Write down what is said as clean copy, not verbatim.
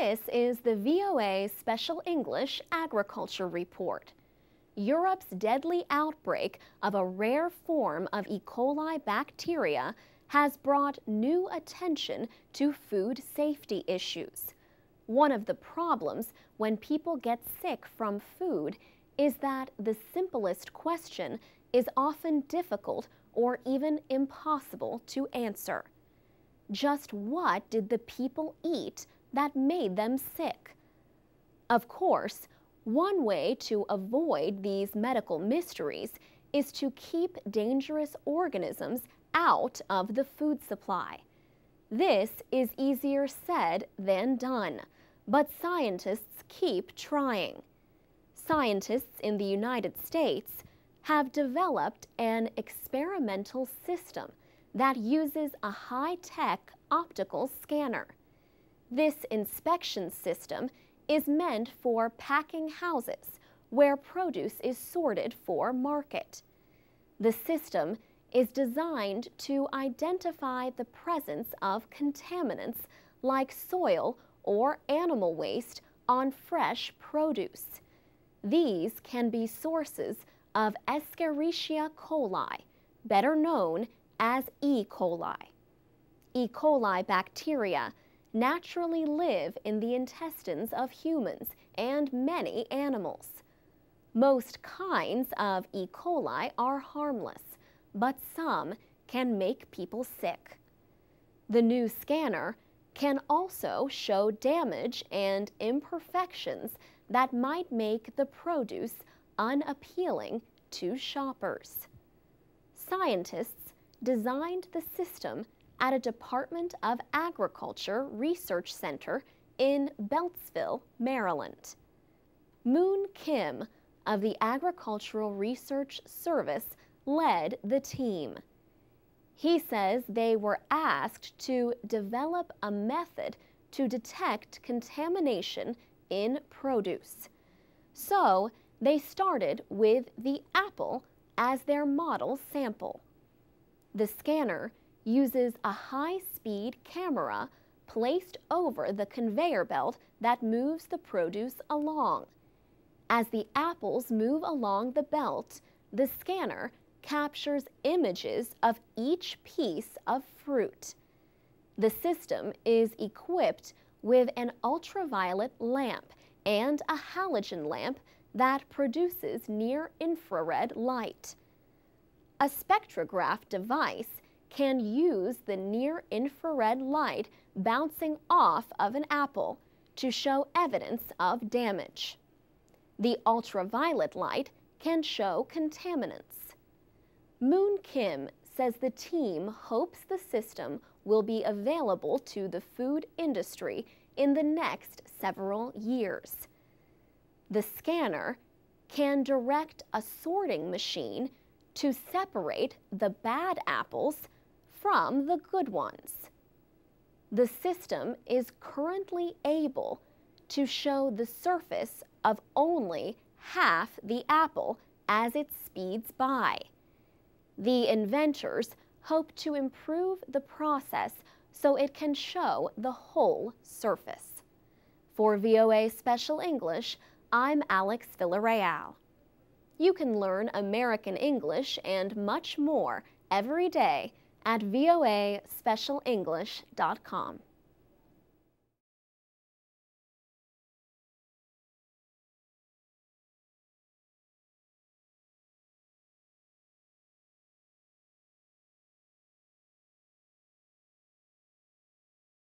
This is the VOA Special English Agriculture Report. Europe's deadly outbreak of a rare form of E. coli bacteria has brought new attention to food safety issues. One of the problems when people get sick from food is that the simplest question is often difficult or even impossible to answer. Just what did the people eat that made them sick? Of course, one way to avoid these medical mysteries is to keep dangerous organisms out of the food supply. This is easier said than done, but scientists keep trying. Scientists in the United States have developed an experimental system that uses a high-tech optical scanner. This inspection system is meant for packing houses where produce is sorted for market. The system is designed to identify the presence of contaminants like soil or animal waste on fresh produce. These can be sources of Escherichia coli, better known as E. coli. E. coli bacteria naturally live in the intestines of humans and many animals. Most kinds of E. coli are harmless, but some can make people sick. The new scanner can also show damage and imperfections that might make the produce unappealing to shoppers. Scientists designed the system at a Department of Agriculture Research Center in Beltsville, Maryland. Moon Kim of the Agricultural Research Service led the team. He says they were asked to develop a method to detect contamination in produce. So they started with the apple as their model sample. The scanner uses a high-speed camera placed over the conveyor belt that moves the produce along. As the apples move along the belt, the scanner captures images of each piece of fruit. The system is equipped with an ultraviolet lamp and a halogen lamp that produces near-infrared light. A spectrograph device can use the near-infrared light bouncing off of an apple to show evidence of damage. The ultraviolet light can show contaminants. Moon Kim says the team hopes the system will be available to the food industry in the next several years. The scanner can direct a sorting machine to separate the bad apples from the good ones. The system is currently able to show the surface of only half the apple as it speeds by. The inventors hope to improve the process so it can show the whole surface. For VOA Special English, I'm Alex Villarreal. You can learn American English and much more every day at voaspecialenglish.com.